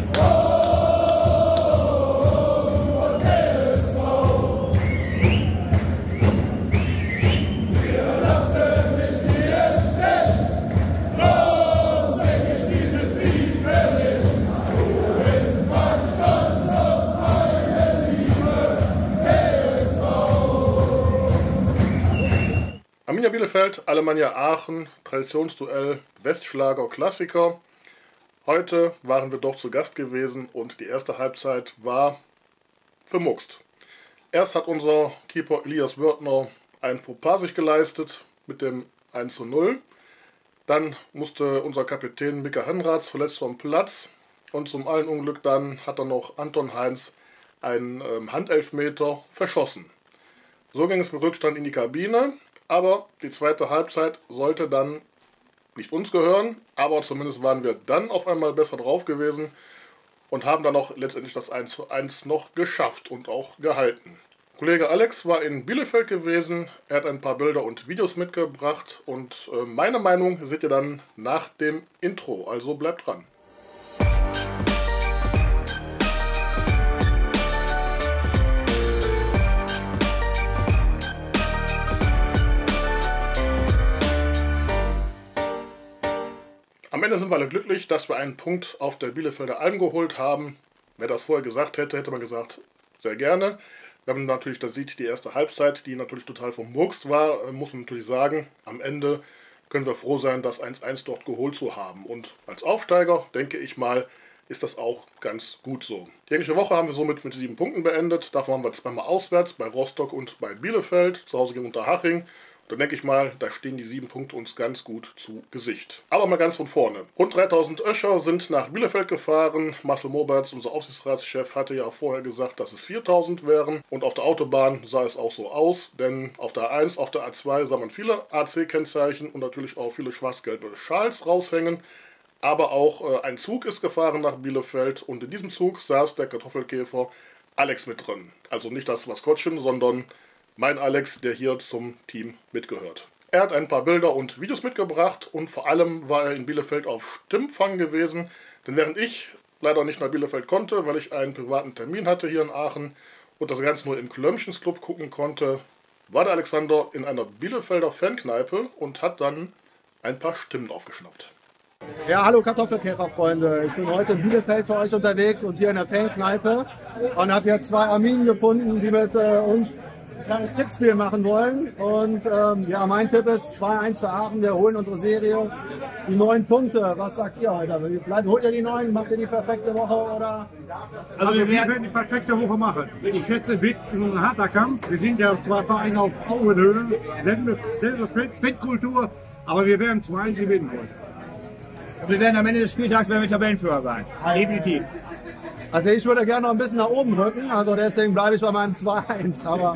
Köln. Arminia Bielefeld, Alemannia Aachen, Traditionsduell, Westschlager, Klassiker. Heute waren wir doch zu Gast gewesen und die erste Halbzeit war vermuckst. Erst hat unser Keeper Elias Wörtner einen Fauxpas sich geleistet mit dem 1:0. Dann musste unser Kapitän Mika Henrads verletzt vom Platz und zum allen Unglück dann hat er noch Anton Heinz einen Handelfmeter verschossen. So ging es mit Rückstand in die Kabine. Aber die zweite Halbzeit sollte dann nicht uns gehören, aber zumindest waren wir dann auf einmal besser drauf gewesen und haben dann auch letztendlich das 1:1 noch geschafft und auch gehalten. Kollege Alex war in Bielefeld gewesen, er hat ein paar Bilder und Videos mitgebracht und meine Meinung seht ihr dann nach dem Intro, also bleibt dran. Am Ende sind wir alle glücklich, dass wir einen Punkt auf der Bielefelder Alm geholt haben. Wer das vorher gesagt hätte, hätte man gesagt, sehr gerne. Wir haben natürlich, das sieht die erste Halbzeit, die natürlich total vermurkst war, muss man natürlich sagen. Am Ende können wir froh sein, das 1:1 dort geholt zu haben. Und als Aufsteiger, denke ich mal, ist das auch ganz gut so. Die englische Woche haben wir somit mit 7 Punkten beendet. Davon haben wir zweimal auswärts, bei Rostock und bei Bielefeld, zu Hause gegen Unterhaching. Dann denke ich mal, da stehen die 7 Punkte uns ganz gut zu Gesicht. Aber mal ganz von vorne. Rund 3000 Öscher sind nach Bielefeld gefahren. Marcel Morberts, unser Aufsichtsratschef, hatte ja vorher gesagt, dass es 4000 wären. Und auf der Autobahn sah es auch so aus, denn auf der A1, auf der A2 sah man viele AC-Kennzeichen und natürlich auch viele schwarz-gelbe Schals raushängen. Aber auch ein Zug ist gefahren nach Bielefeld und in diesem Zug saß der Kartoffelkäfer Alex mit drin. Also nicht das Maskottchen, sondern mein Alex, der hier zum Team mitgehört. Er hat ein paar Bilder und Videos mitgebracht und vor allem war er in Bielefeld auf Stimmfang gewesen. Denn während ich leider nicht nach Bielefeld konnte, weil ich einen privaten Termin hatte hier in Aachen und das Ganze nur im Klömmchens-Club gucken konnte, war der Alexander in einer Bielefelder Fankneipe und hat dann ein paar Stimmen aufgeschnappt. Ja, hallo Kartoffelkäferfreunde. Ich bin heute in Bielefeld für euch unterwegs und hier in der Fankneipe und habe hier zwei Arminen gefunden, die mit uns ein kleines Tippspiel machen wollen und ja, mein Tipp ist 2:1 für Aachen, wir holen unsere Serie, die 9 Punkte, was sagt ihr heute? Holt ihr die 9, macht ihr die perfekte Woche oder? Also wir werden die perfekte Woche machen. Ich schätze, es wird ein harter Kampf, wir sind ja zwei Vereine auf Augenhöhe, selbe Fettkultur, aber wir werden 2:1 gewinnen wollen. Und wir werden am Ende des Spieltags Tabellenführer sein, definitiv. Also ich würde gerne noch ein bisschen nach oben rücken, also deswegen bleibe ich bei meinem 2:1. Aber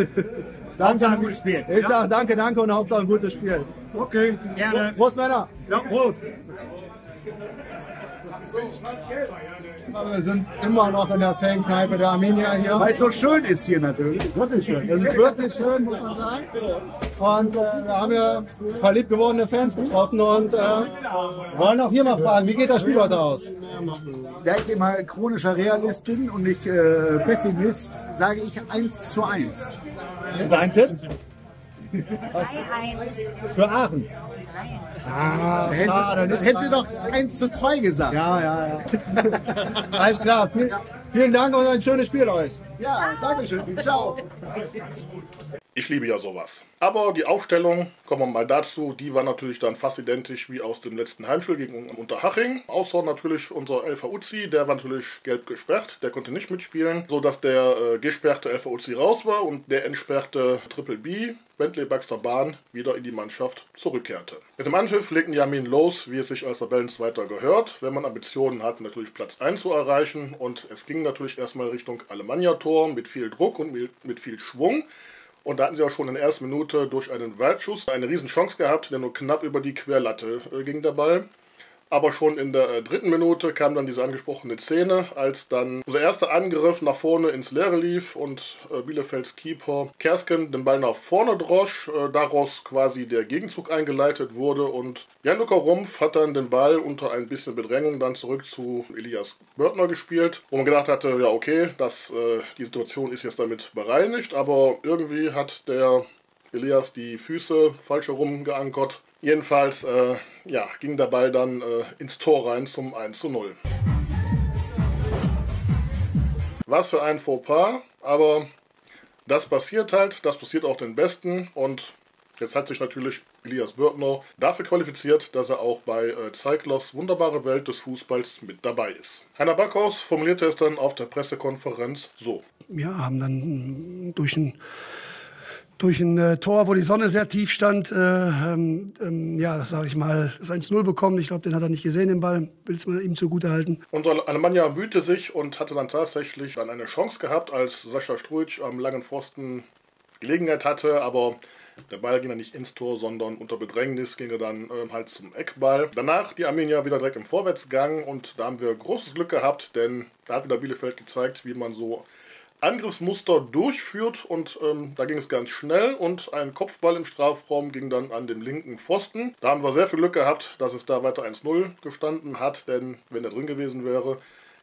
Hauptsache ein gutes Spiel. Ich sage danke und Hauptsache ein gutes Spiel. Okay, gerne. Prost, Männer. Ja, Prost. Wir sind immer noch in der Fankneipe der Arminia hier. Weil es so schön ist hier natürlich. Wirklich schön. Es ist wirklich schön, muss man sagen. Und wir haben ja ein paar lieb gewordene Fans getroffen und wollen auch hier mal fragen, wie geht das Spiel heute aus? Da ich immer chronischer Realist bin und nicht Pessimist, sage ich 1:1. Dein Tipp? 3:1. Für Aachen? Ah, hätten Sie doch 1:2 gesagt. Ja. Alles klar, vielen Dank und ein schönes Spiel euch. Ja, danke schön. Ciao. Ich liebe ja sowas. Aber die Aufstellung, kommen wir mal dazu, die war natürlich dann fast identisch wie aus dem letzten Heimspiel gegen Unterhaching. Außer natürlich unser Elfer Uzi, der war natürlich gelb gesperrt, der konnte nicht mitspielen, sodass der gesperrte Elfer Uzi raus war und der entsperrte Triple B, Bentley Baxter Bahn, wieder in die Mannschaft zurückkehrte. Mit dem Anpfiff legten die Arminen los, wie es sich als Tabellenzweiter gehört, wenn man Ambitionen hat, natürlich Platz 1 zu erreichen. Und es ging natürlich erstmal Richtung Alemannia-Tor mit viel Druck und mit viel Schwung. Und da hatten sie auch schon in der ersten Minute durch einen Weitschuss eine riesen Chance gehabt, der nur knapp über die Querlatte ging der Ball. Aber schon in der dritten Minute kam dann diese angesprochene Szene, als dann unser erster Angriff nach vorne ins Leere lief und Bielefelds Keeper Kersken den Ball nach vorne drosch, daraus quasi der Gegenzug eingeleitet wurde und Jan-Luca Rumpf hat dann den Ball unter ein bisschen Bedrängung dann zurück zu Elias Wörtner gespielt, wo man gedacht hatte, ja okay, die Situation ist jetzt damit bereinigt, aber irgendwie hat der Elias die Füße falsch herum geankert. Jedenfalls ging der Ball dann ins Tor rein zum 1:0. Was für ein Fauxpas, aber das passiert halt, das passiert auch den Besten. Und jetzt hat sich natürlich Elias Wörtner dafür qualifiziert, dass er auch bei Zeiglers wunderbare Welt des Fußballs mit dabei ist. Heiner Backhaus formulierte es dann auf der Pressekonferenz so. Ja, haben dann durch ein Tor, wo die Sonne sehr tief stand, das 1:0 bekommen. Ich glaube, den hat er nicht gesehen, den Ball. Will es mal ihm zugutehalten. Und Alemannia bemühte sich und hatte dann tatsächlich dann eine Chance gehabt, als Sascha Strujić am langen Pfosten Gelegenheit hatte, aber der Ball ging dann nicht ins Tor, sondern unter Bedrängnis ging er dann halt zum Eckball. Danach die Arminia wieder direkt im Vorwärtsgang und da haben wir großes Glück gehabt, denn da hat wieder Bielefeld gezeigt, wie man so Angriffsmuster durchführt und da ging es ganz schnell und ein Kopfball im Strafraum ging dann an den linken Pfosten. Da haben wir sehr viel Glück gehabt, dass es da weiter 1:0 gestanden hat, denn wenn er drin gewesen wäre,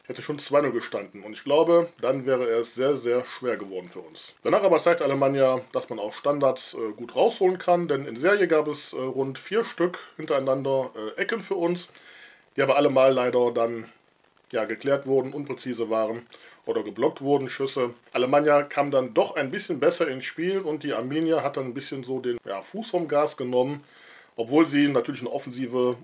hätte schon 2:0 gestanden und ich glaube, dann wäre es sehr, sehr schwer geworden für uns. Danach aber zeigt Alemannia, dass man auch Standards gut rausholen kann, denn in Serie gab es rund 4 Stück hintereinander Ecken für uns, die aber allemal leider dann geklärt wurden, unpräzise waren oder geblockt wurden, Schüsse. Alemannia kam dann doch ein bisschen besser ins Spiel und die Arminia hat dann ein bisschen so den Fuß vom Gas genommen, obwohl sie natürlich eine Offensive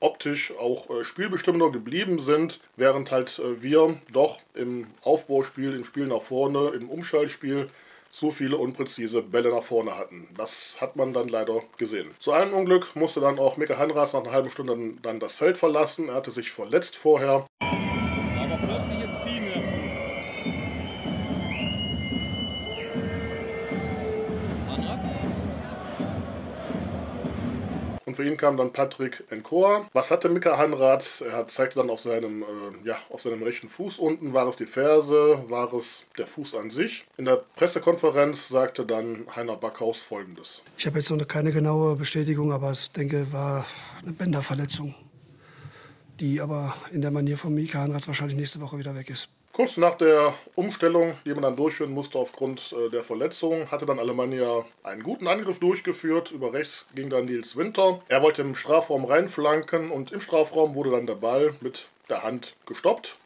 optisch auch spielbestimmender geblieben sind, während halt wir doch im Aufbauspiel, im Spiel nach vorne, im Umschaltspiel so viele unpräzise Bälle nach vorne hatten. Das hat man dann leider gesehen. Zu einem Unglück musste dann auch Mika Henrads nach einer halben Stunde dann das Feld verlassen. Er hatte sich verletzt vorher. Aber plötzlich ist sie mir. Und für ihn kam dann Patrick Enkor. Was hatte Mika Henrads? Er zeigte dann auf seinem, auf seinem rechten Fuß unten. War es die Ferse? War es der Fuß an sich? In der Pressekonferenz sagte dann Heiner Backhaus Folgendes. Ich habe jetzt noch keine genaue Bestätigung, aber ich denke, war eine Bänderverletzung, die aber in der Manier von Mika Henrads wahrscheinlich nächste Woche wieder weg ist. Kurz nach der Umstellung, die man dann durchführen musste aufgrund der Verletzung, hatte dann Alemannia einen guten Angriff durchgeführt. Über rechts ging dann Nils Winter. Er wollte im Strafraum reinflanken und im Strafraum wurde dann der Ball mit der Hand gestoppt,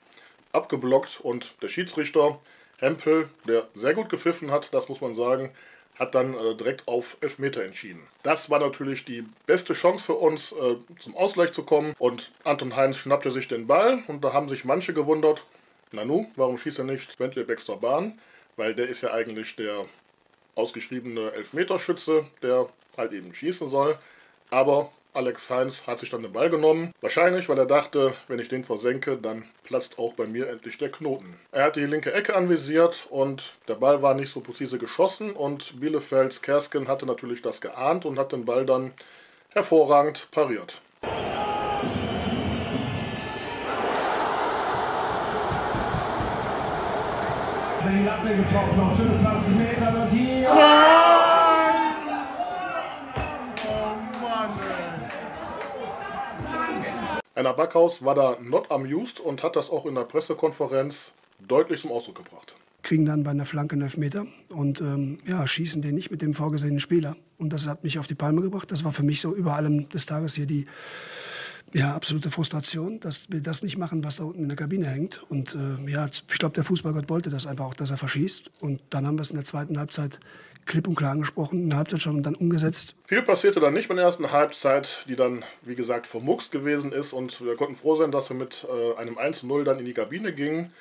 abgeblockt und der Schiedsrichter Hempel, der sehr gut gepfiffen hat, das muss man sagen, hat dann direkt auf Elfmeter entschieden. Das war natürlich die beste Chance für uns, zum Ausgleich zu kommen. Und Anton Heinz schnappte sich den Ball und da haben sich manche gewundert, Nanu, warum schießt er nicht Bentley Baxter Bahn? Weil der ist ja eigentlich der ausgeschriebene Elfmeterschütze, der halt eben schießen soll. Aber Alex Heinz hat sich dann den Ball genommen. Wahrscheinlich, weil er dachte, wenn ich den versenke, dann platzt auch bei mir endlich der Knoten. Er hat die linke Ecke anvisiert und der Ball war nicht so präzise geschossen. Und Bielefelds Kersken hatte natürlich das geahnt und hat den Ball dann hervorragend pariert. Die Latte getroffen, noch 25 Meter und hier... Heiner Backhaus war da not amused und hat das auch in der Pressekonferenz deutlich zum Ausdruck gebracht. Kriegen dann bei einer Flanke einen Elfmeter und schießen den nicht mit dem vorgesehenen Spieler. Und das hat mich auf die Palme gebracht. Das war für mich so über allem des Tages hier die absolute Frustration, dass wir das nicht machen, was da unten in der Kabine hängt. Und ich glaube, der Fußballgott wollte das einfach auch, dass er verschießt. Und dann haben wir es in der zweiten Halbzeit klipp und klar angesprochen, in der Halbzeit schon und dann umgesetzt. Viel passierte dann nicht in der ersten Halbzeit, die dann, wie gesagt, vermuckst gewesen ist. Und wir konnten froh sein, dass wir mit einem 1:0 dann in die Kabine gingen.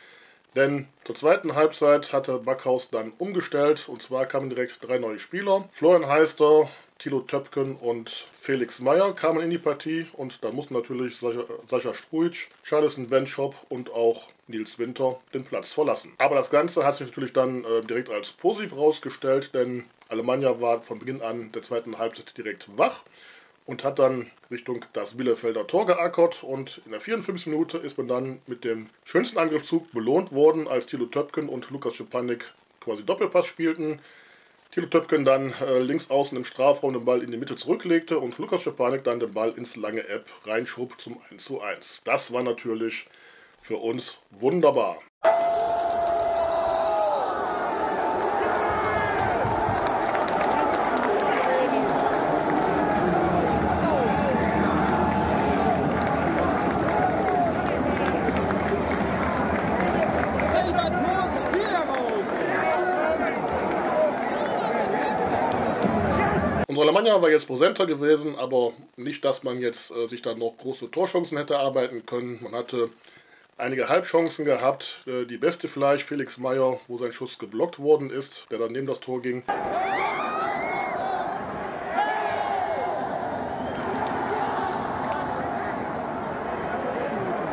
Denn zur zweiten Halbzeit hatte Backhaus dann umgestellt. Und zwar kamen direkt 3 neue Spieler. Florian Heister, Thilo Töpken und Felix Meyer kamen in die Partie und da mussten natürlich Sascha Strujić, Charleston Benchop und auch Nils Winter den Platz verlassen. Aber das Ganze hat sich natürlich dann direkt als positiv rausgestellt, denn Alemannia war von Beginn an der zweiten Halbzeit direkt wach und hat dann Richtung das Bielefelder Tor geackert. Und in der 54. Minute ist man dann mit dem schönsten Angriffszug belohnt worden, als Thilo Töpken und Lukas Scepanik quasi Doppelpass spielten. Thilo Töpken dann links außen im Strafraum den Ball in die Mitte zurücklegte und Lukas Scepanik dann den Ball ins lange Eck reinschub zum 1:1. Das war natürlich für uns wunderbar. Unsere Alemannia war jetzt präsenter gewesen, aber nicht, dass man jetzt sich dann noch große Torchancen hätte erarbeiten können. Man hatte einige Halbchancen gehabt. Die beste vielleicht Felix Meyer, wo sein Schuss geblockt worden ist, der dann neben das Tor ging.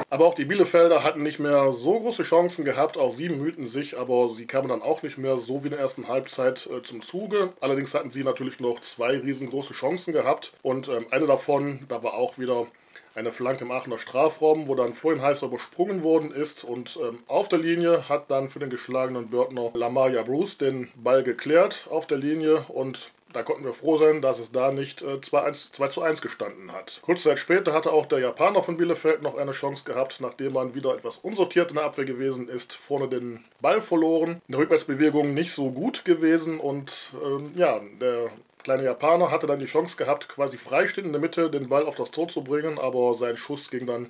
Aber auch die Bielefelder hatten nicht mehr so große Chancen gehabt, auch sie mühten sich, aber sie kamen dann auch nicht mehr so wie in der ersten Halbzeit zum Zuge. Allerdings hatten sie natürlich noch zwei riesengroße Chancen gehabt und eine davon, da war auch wieder eine Flanke im Aachener Strafraum, wo dann Florian Heister übersprungen worden ist und auf der Linie hat dann für den geschlagenen Wörtner Lamaria Bruce den Ball geklärt auf der Linie und da konnten wir froh sein, dass es da nicht 2:1 gestanden hat. Kurze Zeit später hatte auch der Japaner von Bielefeld noch eine Chance gehabt, nachdem man wieder etwas unsortiert in der Abwehr gewesen ist, vorne den Ball verloren. In der Rückwärtsbewegung nicht so gut gewesen und ja, der kleine Japaner hatte dann die Chance gehabt, quasi freistehend in der Mitte den Ball auf das Tor zu bringen, aber sein Schuss ging dann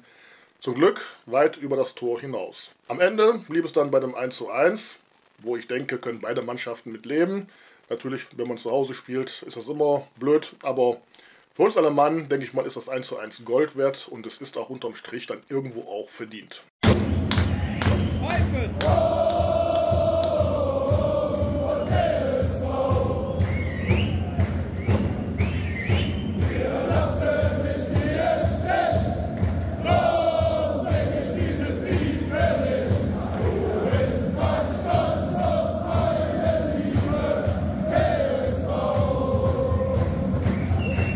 zum Glück weit über das Tor hinaus. Am Ende blieb es dann bei dem 1:1, wo ich denke, können beide Mannschaften mit leben. Natürlich, wenn man zu Hause spielt, ist das immer blöd, aber für uns alle Mann, denke ich mal, ist das 1:1 Gold wert und es ist auch unterm Strich dann irgendwo auch verdient. Pfeifen!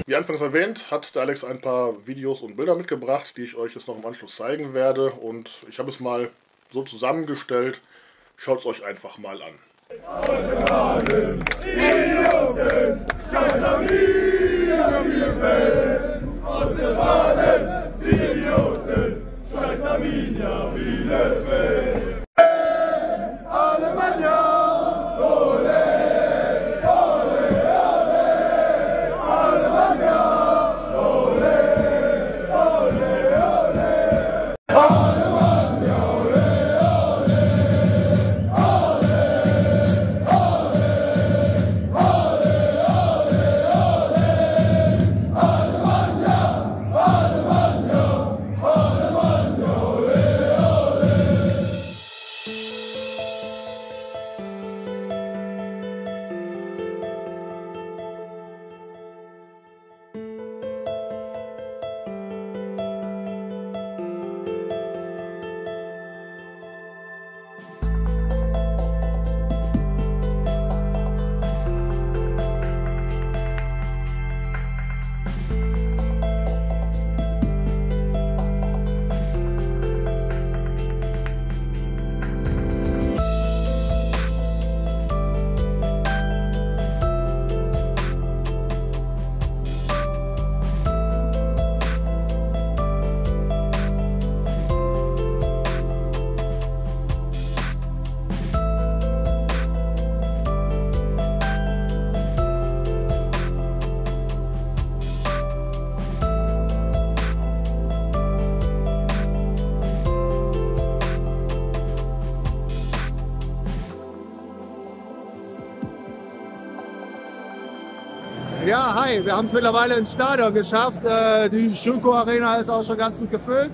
Wie anfangs erwähnt, hat der Alex ein paar Videos und Bilder mitgebracht, die ich euch jetzt noch im Anschluss zeigen werde. Und ich habe es mal so zusammengestellt. Schaut es euch einfach mal an. Ja, hi, wir haben es mittlerweile ins Stadion geschafft. Die Schuko-Arena ist auch schon ganz gut gefüllt.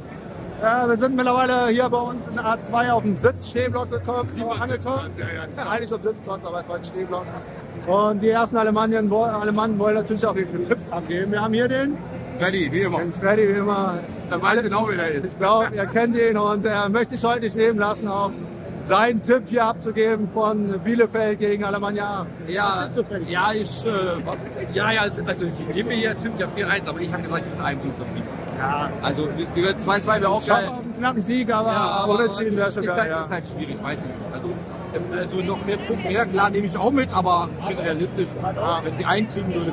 Wir sind mittlerweile hier bei uns in A2 auf dem Sitzstehblock gekommen. Ja, eigentlich auf Sitzplatz, aber es war ein Stehblock. Und die ersten Alemannen wollen natürlich auch ihre Tipps abgeben. Wir haben hier den Freddy, wie immer. Den Freddy, wie immer. Dann weiß ich genau, wer er ist. Ich glaube, ihr kennt ihn und er möchte sich heute nicht nehmen lassen. Auch. seinen Tipp hier abzugeben von Bielefeld gegen Alemannia Aachen. Ja, ja, also ich gebe mir hier Tipp, ja 4-1, aber ich habe gesagt, es ist ein Punkt zu viel. Ja, also 2-2 wäre auch geil. Auf einen knappen Sieg, aber unentschieden wäre schon geil. Halt, ja. Ist halt schwierig, weiß ich nicht. Also noch mehr Punkte, ja klar, nehme ich auch mit, aber ich bin realistisch, wenn die einkriegen würde.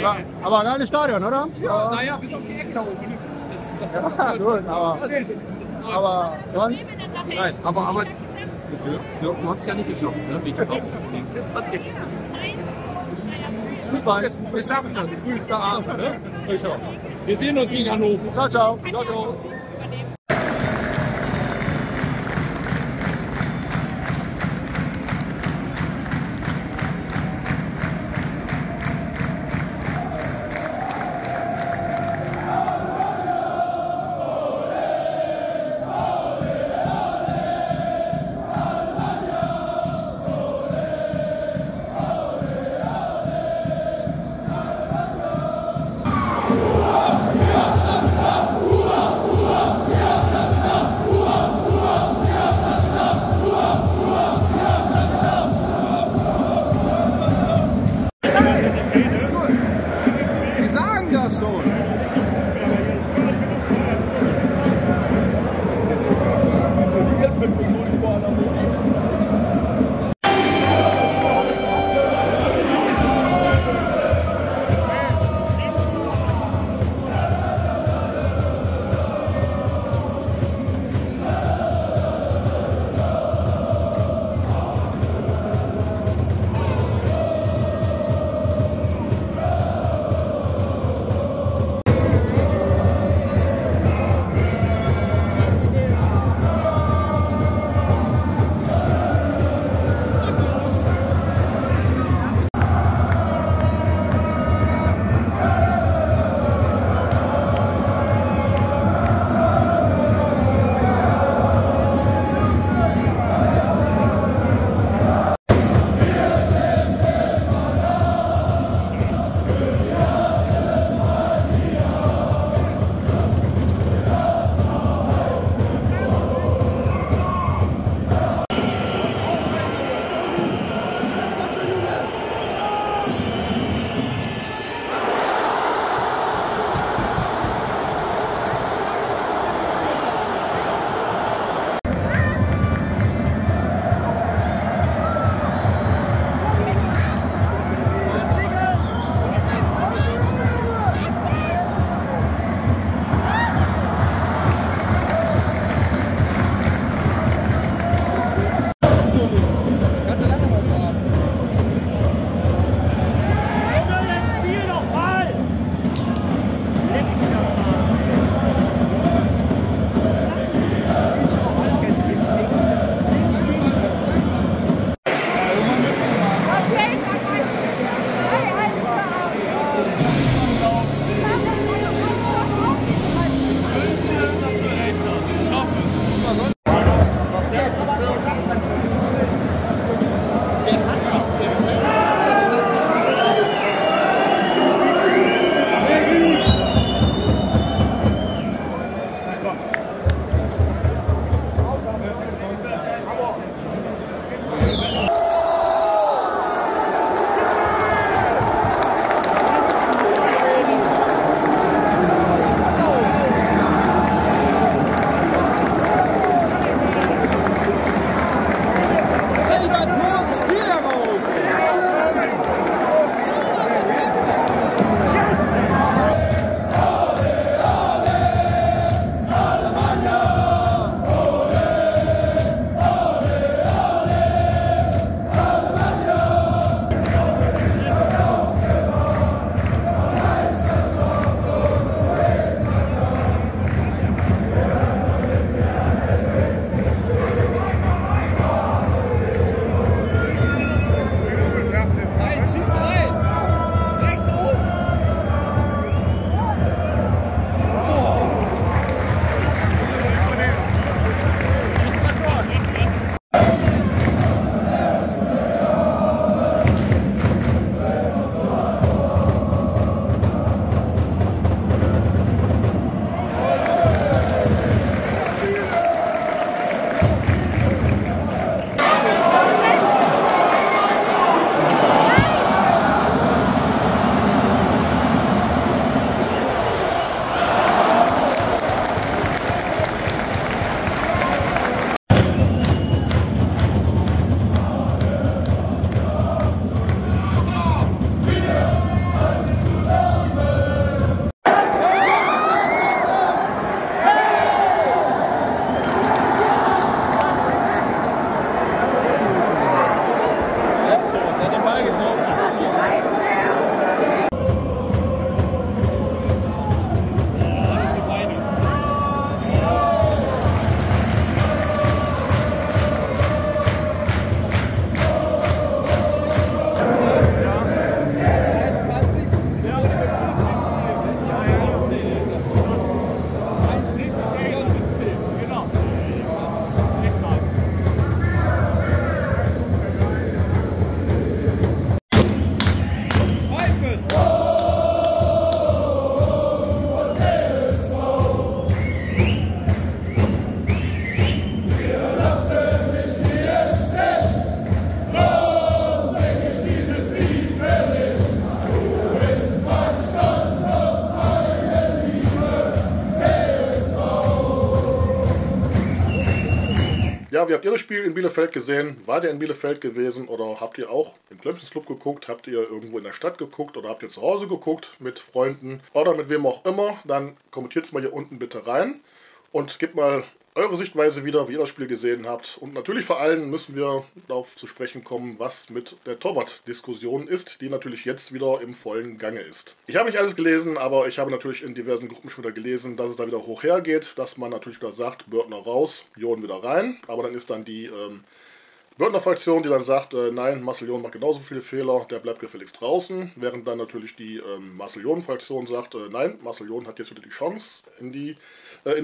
Ja, aber ein geiles Stadion, oder? Ja, naja, bis auf die Ecke da oben. Ja, gut, aber sonst? Nein, aber du hast es ja nicht geschafft, ne? Mika Henrads. Jetzt hat es nichts. Bis bald. Wir schaffen das. Grüße Abend. Wir sehen uns gegen Hannover. Ciao, ciao. Ciao, ciao. Ja, wie habt ihr das Spiel in Bielefeld gesehen? Wart ihr in Bielefeld gewesen oder habt ihr auch im Klömmchens-Club geguckt? Habt ihr irgendwo in der Stadt geguckt oder habt ihr zu Hause geguckt mit Freunden oder mit wem auch immer? Dann kommentiert es mal hier unten bitte rein und gebt mal eure Sichtweise wieder, wie ihr das Spiel gesehen habt. Und natürlich vor allem müssen wir darauf zu sprechen kommen, was mit der Torwart-Diskussion ist, die natürlich jetzt wieder im vollen Gange ist. Ich habe nicht alles gelesen, aber ich habe natürlich in diversen Gruppen schon wieder gelesen, dass es da wieder hoch hergeht, dass man natürlich wieder sagt, Wörtner raus, Jon wieder rein. Aber dann ist dann die Wörtner-Fraktion, die dann sagt, nein, Marcel Jon macht genauso viele Fehler, der bleibt gefälligst draußen. Während dann natürlich die Marcel Jon-Fraktion sagt, nein, Marcel Jon hat jetzt wieder die Chance, in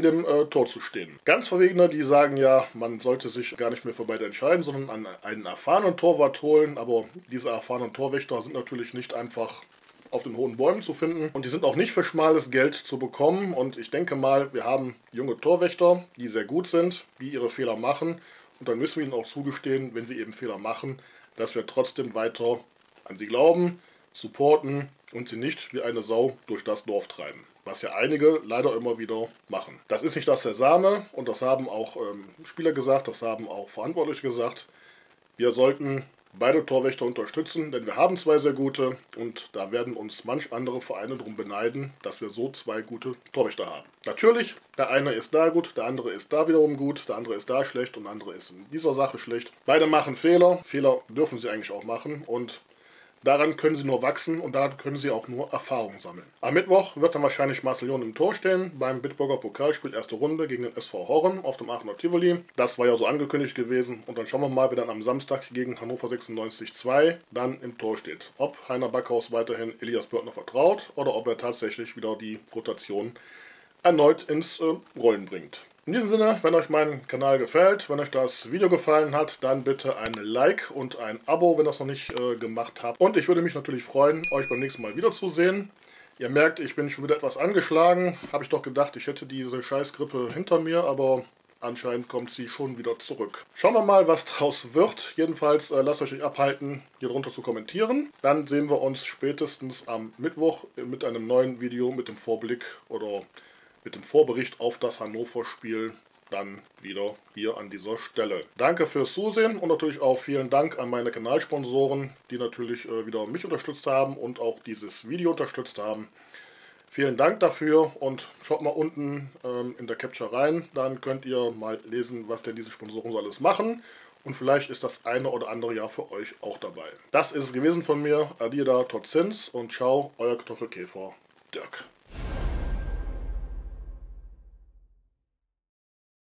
dem Tor zu stehen. Ganz Verwegene, die sagen ja, man sollte sich gar nicht mehr für beide entscheiden, sondern einen erfahrenen Torwart holen. Aber diese erfahrenen Torwächter sind natürlich nicht einfach auf den hohen Bäumen zu finden. Und die sind auch nicht für schmales Geld zu bekommen. Und ich denke mal, wir haben junge Torwächter, die sehr gut sind, die ihre Fehler machen. Und dann müssen wir ihnen auch zugestehen, wenn sie eben Fehler machen, dass wir trotzdem weiter an sie glauben, supporten und sie nicht wie eine Sau durch das Dorf treiben. Was ja einige leider immer wieder machen. Das ist nicht das der Same und das haben auch Spieler gesagt, das haben auch Verantwortliche gesagt. Wir sollten beide Torwächter unterstützen, denn wir haben zwei sehr gute und da werden uns manch andere Vereine drum beneiden, dass wir so zwei gute Torwächter haben. Natürlich, der eine ist da gut, der andere ist da wiederum gut, der andere ist da schlecht und der andere ist in dieser Sache schlecht. Beide machen Fehler, Fehler dürfen sie eigentlich auch machen und daran können sie nur wachsen und daran können sie auch nur Erfahrung sammeln. Am Mittwoch wird dann wahrscheinlich Marcel Jon im Tor stehen beim Bitburger Pokalspiel, erste Runde gegen den SV Horn auf dem Aachener Tivoli. Das war ja so angekündigt gewesen und dann schauen wir mal, wer dann am Samstag gegen Hannover 96 2 dann im Tor steht. Ob Heiner Backhaus weiterhin Elias Wörtner vertraut oder ob er tatsächlich wieder die Rotation erneut ins Rollen bringt. In diesem Sinne, wenn euch mein Kanal gefällt, wenn euch das Video gefallen hat, dann bitte ein Like und ein Abo, wenn ihr das noch nicht gemacht habt. Und ich würde mich natürlich freuen, euch beim nächsten Mal wiederzusehen. Ihr merkt, ich bin schon wieder etwas angeschlagen. Habe ich doch gedacht, ich hätte diese Scheißgrippe hinter mir, aber anscheinend kommt sie schon wieder zurück. Schauen wir mal, was draus wird. Jedenfalls lasst euch nicht abhalten, hier drunter zu kommentieren. Dann sehen wir uns spätestens am Mittwoch mit einem neuen Video, mit dem Vorblick oder mit dem Vorbericht auf das Hannover-Spiel dann wieder hier an dieser Stelle. Danke fürs Zusehen und natürlich auch vielen Dank an meine Kanalsponsoren, die natürlich wieder mich unterstützt haben und auch dieses Video unterstützt haben. Vielen Dank dafür und schaut mal unten in der Capture rein, dann könnt ihr mal lesen, was denn diese Sponsoren so alles machen. Und vielleicht ist das eine oder andere Jahr für euch auch dabei. Das ist es gewesen von mir. Adieu da, tot Zins und ciao, euer Kartoffelkäfer Dirk.